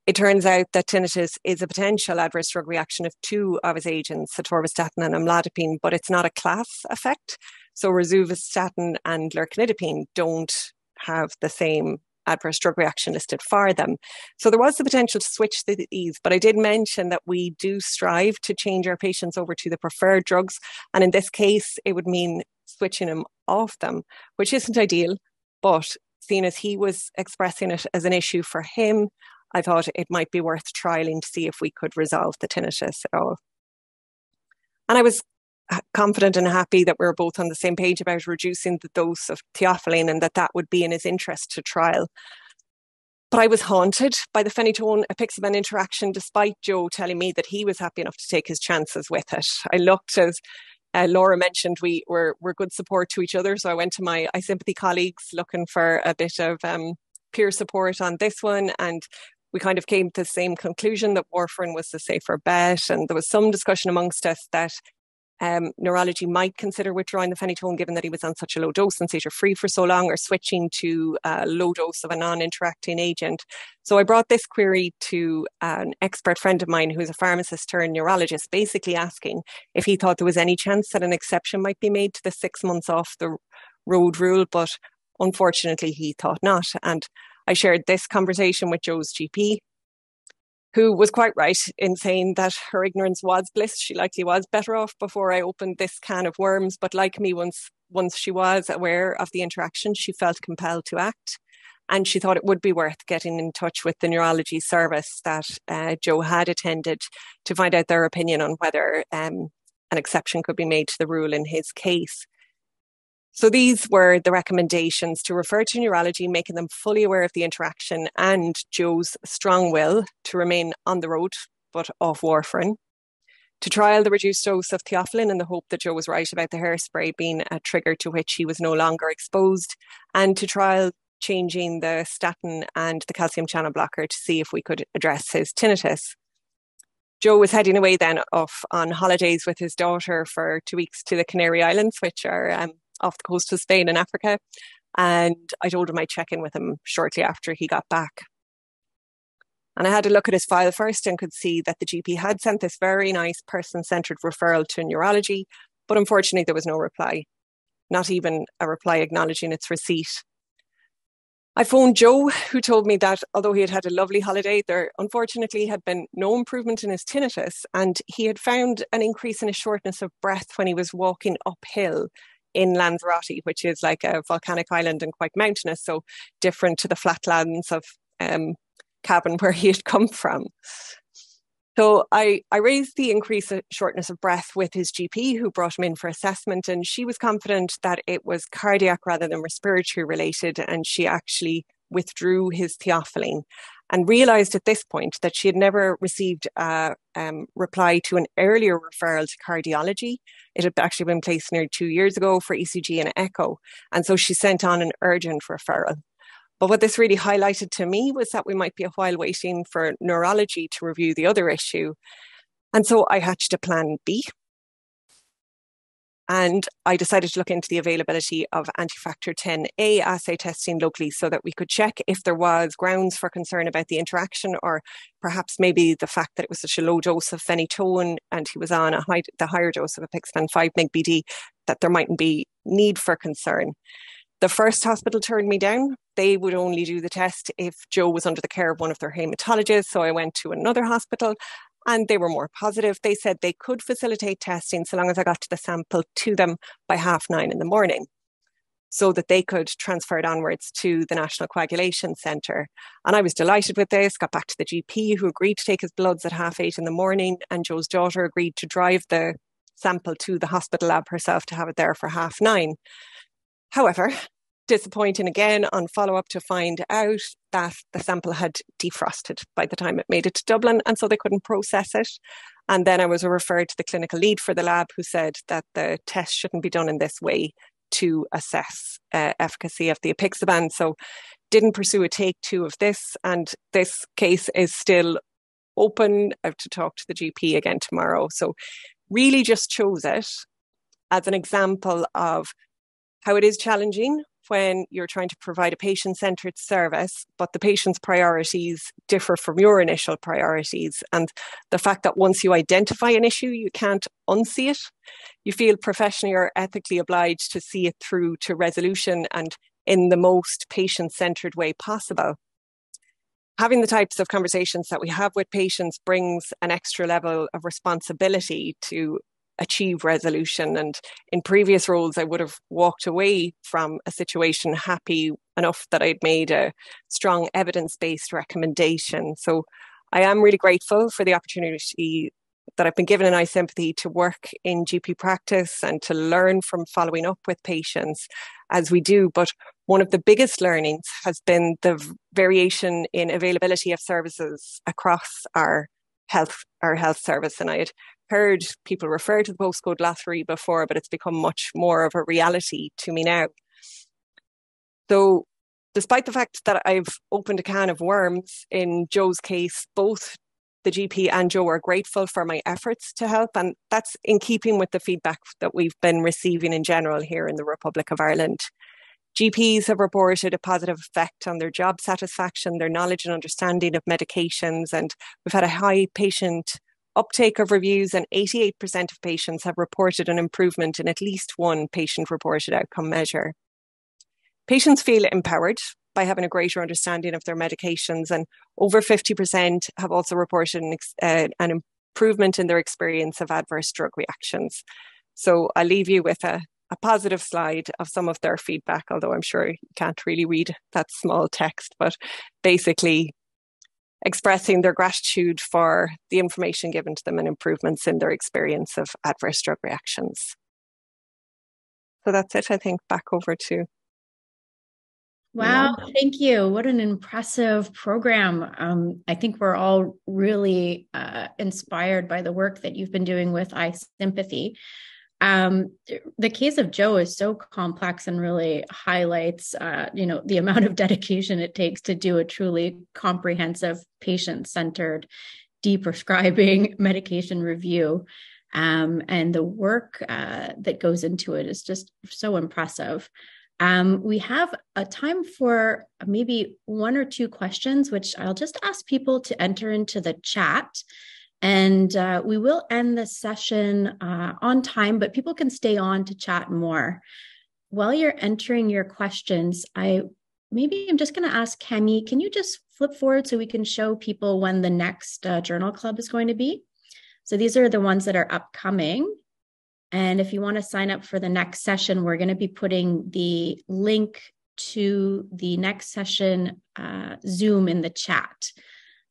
it turns out that tinnitus is a potential adverse drug reaction of two of his agents, atorvastatin and amlodipine, but it's not a class effect. So rosuvastatin and lurknidipine don't have the same adverse drug reaction listed for them. So there was the potential to switch these, but I did mention that we do strive to change our patients over to the preferred drugs. And in this case, it would mean switching them off them, which isn't ideal, but seeing as he was expressing it as an issue for him, I thought it might be worth trialing to see if we could resolve the tinnitus at all. And I was confident and happy that we were both on the same page about reducing the dose of theophylline and that that would be in his interest to trial. But I was haunted by the phenytoin-apixaban interaction, despite Joe telling me that he was happy enough to take his chances with it. I looked, as uh, Laura mentioned, we were, were good support to each other. So I went to my iSympathy colleagues looking for a bit of um, peer support on this one. And we kind of came to the same conclusion that warfarin was the safer bet. And there was some discussion amongst us that Um, neurology might consider withdrawing the phenytoin given that he was on such a low dose and seizure-free for so long, or switching to a low dose of a non-interacting agent. So I brought this query to an expert friend of mine who is a pharmacist turned neurologist, basically asking if he thought there was any chance that an exception might be made to the six months off the road rule, but unfortunately he thought not. And I shared this conversation with Joe's G P, who was quite right in saying that her ignorance was bliss. She likely was better off before I opened this can of worms. But like me, once once she was aware of the interaction, she felt compelled to act. And she thought it would be worth getting in touch with the neurology service that uh, Joe had attended to find out their opinion on whether um, an exception could be made to the rule in his case. So these were the recommendations: to refer to neurology, making them fully aware of the interaction and Joe's strong will to remain on the road, but off warfarin. To trial the reduced dose of theophylline in the hope that Joe was right about the hairspray being a trigger to which he was no longer exposed. And to trial changing the statin and the calcium channel blocker to see if we could address his tinnitus. Joe was heading away then off on holidays with his daughter for two weeks to the Canary Islands, which are... Um, off the coast of Spain and Africa, and I told him I'd check in with him shortly after he got back. And I had a look at his file first and could see that the G P had sent this very nice person-centred referral to neurology, but unfortunately there was no reply, not even a reply acknowledging its receipt. I phoned Joe, who told me that although he had had a lovely holiday, there unfortunately had been no improvement in his tinnitus, and he had found an increase in his shortness of breath when he was walking uphill in Lanzarote, which is like a volcanic island and quite mountainous, so different to the flatlands of um, Cavan where he had come from. So I, I raised the increased shortness of breath with his G P, who brought him in for assessment, and she was confident that it was cardiac rather than respiratory related, and she actually withdrew his theophylline and realised at this point that she had never received a um, reply to an earlier referral to cardiology. It had actually been placed nearly two years ago for E C G and echo. And so she sent on an urgent referral. But what this really highlighted to me was that we might be a while waiting for neurology to review the other issue. And so I hatched a plan B. And I decided to look into the availability of anti-factor ten A assay testing locally so that we could check if there was grounds for concern about the interaction, or perhaps maybe the fact that it was such a low dose of phenytoin and he was on a high, the higher dose of apixaban five milligrams B D, that there mightn't be need for concern. The first hospital turned me down. They would only do the test if Joe was under the care of one of their haematologists. So I went to another hospital and they were more positive. They said they could facilitate testing so long as I got the sample to them by half nine in the morning so that they could transfer it onwards to the National Coagulation Centre. And I was delighted with this, got back to the G P who agreed to take his bloods at half eight in the morning, and Joe's daughter agreed to drive the sample to the hospital lab herself to have it there for half nine. However, disappointing again on follow-up to find out that the sample had defrosted by the time it made it to Dublin, and so they couldn't process it. And then I was referred to the clinical lead for the lab who said that the test shouldn't be done in this way to assess uh, efficacy of the apixaban. So didn't pursue a take two of this, and this case is still open. I have to talk to the G P again tomorrow. So really just chose it as an example of how it is challenging when you're trying to provide a patient-centred service, but the patient's priorities differ from your initial priorities. And the fact that once you identify an issue, you can't unsee it. You feel professionally or ethically obliged to see it through to resolution and in the most patient-centred way possible. Having the types of conversations that we have with patients brings an extra level of responsibility to achieve resolution. And in previous roles, I would have walked away from a situation happy enough that I'd made a strong evidence-based recommendation. So I am really grateful for the opportunity that I've been given in iSympathy to work in G P practice and to learn from following up with patients as we do. But one of the biggest learnings has been the variation in availability of services across our health, our health service. And I had heard people refer to the postcode lottery before, but it's become much more of a reality to me now. So despite the fact that I've opened a can of worms in Joe's case, both the G P and Joe are grateful for my efforts to help, and that's in keeping with the feedback that we've been receiving in general here in the Republic of Ireland. G Ps have reported a positive effect on their job satisfaction, their knowledge and understanding of medications, and we've had a high patient uptake of reviews, and eighty-eight percent of patients have reported an improvement in at least one patient-reported outcome measure. Patients feel empowered by having a greater understanding of their medications, and over fifty percent have also reported an, uh, an improvement in their experience of adverse drug reactions. So I'll leave you with a, a positive slide of some of their feedback, although I'm sure you can't really read that small text, but basically expressing their gratitude for the information given to them and improvements in their experience of adverse drug reactions. So that's it, I think, back over to. Wow, Leon. Thank you. What an impressive program. Um, I think we're all really uh, inspired by the work that you've been doing with iSympathy. Um, the case of Joe is so complex and really highlights, uh, you know, the amount of dedication it takes to do a truly comprehensive, patient-centered, deprescribing medication review. Um, and the work uh, that goes into it is just so impressive. Um, we have a time for maybe one or two questions, which I'll just ask people to enter into the chat. And uh, we will end this session uh, on time, but people can stay on to chat more. While you're entering your questions, I maybe I'm just going to ask Kemi, can you just flip forward so we can show people when the next uh, journal club is going to be? So these are the ones that are upcoming. And if you want to sign up for the next session, we're going to be putting the link to the next session uh, Zoom in the chat.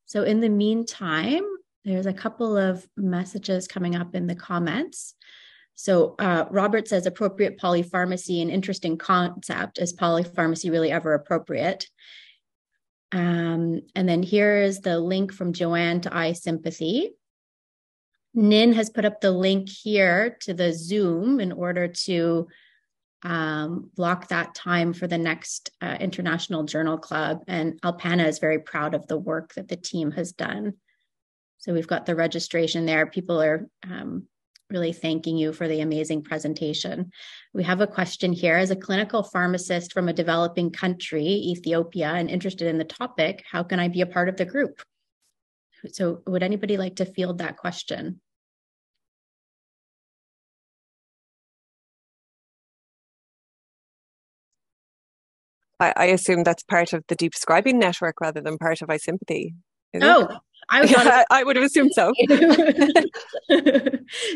So in the meantime, there's a couple of messages coming up in the comments. So uh, Robert says, appropriate polypharmacy, an interesting concept. Is polypharmacy really ever appropriate? Um, and then here is the link from Joanne to iSympathy. Nin has put up the link here to the Zoom in order to um, block that time for the next uh, International Journal Club. And Alpana is very proud of the work that the team has done. So we've got the registration there. People are um, really thanking you for the amazing presentation. We have a question here. As a clinical pharmacist from a developing country, Ethiopia, and interested in the topic, how can I be a part of the group? So would anybody like to field that question? I, I assume that's part of the deprescribing network rather than part of iSympathy. Oh, it? I would, yeah, I would have assumed so.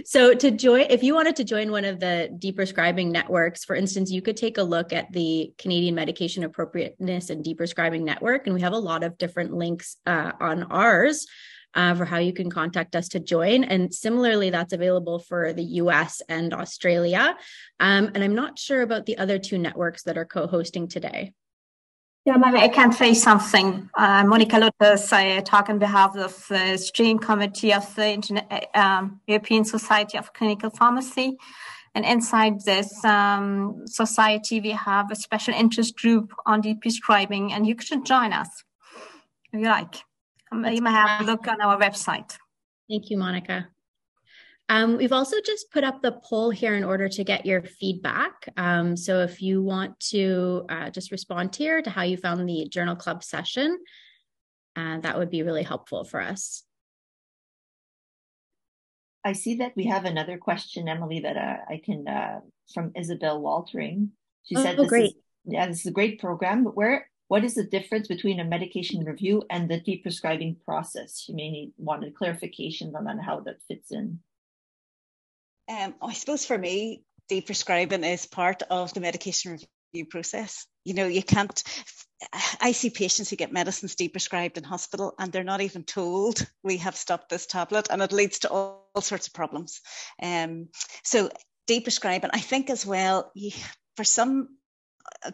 So to join, if you wanted to join one of the deprescribing networks, for instance, you could take a look at the Canadian Medication Appropriateness and Deprescribing Network. And we have a lot of different links uh, on ours uh, for how you can contact us to join. And similarly, that's available for the U S and Australia. Um, and I'm not sure about the other two networks that are co-hosting today. Yeah, I can say something. Uh, Monica Letters, I talk on behalf of the steering committee of the Interna- um, European Society of Clinical Pharmacy. And inside this um, society, we have a special interest group on deprescribing, and you should join us if you like. You may have a look on our website. Thank you, Monica. Um, we've also just put up the poll here in order to get your feedback. Um, so if you want to uh, just respond here to how you found the Journal Club session, uh, that would be really helpful for us. I see that we have another question, Emily, that uh, I can, uh, from Isabel Waltering. She oh, said, this great. Is, yeah, this is a great program, but where, what is the difference between a medication review and the deprescribing process? She may need wanted clarification on how that fits in. Um, I suppose for me, deprescribing is part of the medication review process. You know, you can't, I see patients who get medicines deprescribed in hospital and they're not even told we have stopped this tablet, and it leads to all, all sorts of problems. Um, so deprescribing, I think as well, you, for some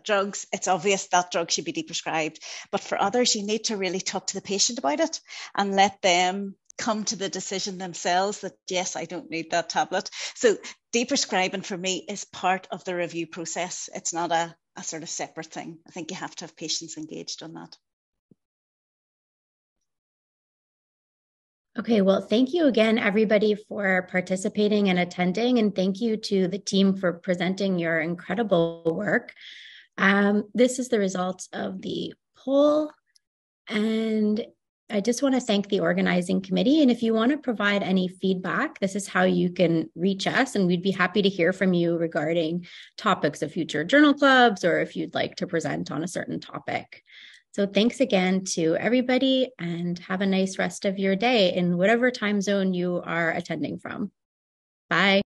drugs, it's obvious that drug should be deprescribed, but for others, you need to really talk to the patient about it and let them come to the decision themselves that, yes, I don't need that tablet. So deprescribing for me is part of the review process. It's not a, a sort of separate thing. I think you have to have patients engaged on that. Okay, well, thank you again, everybody, for participating and attending. And thank you to the team for presenting your incredible work. Um, this is the results of the poll. And I just want to thank the organizing committee. And if you want to provide any feedback, this is how you can reach us. And we'd be happy to hear from you regarding topics of future journal clubs, or if you'd like to present on a certain topic. So thanks again to everybody, and have a nice rest of your day in whatever time zone you are attending from. Bye.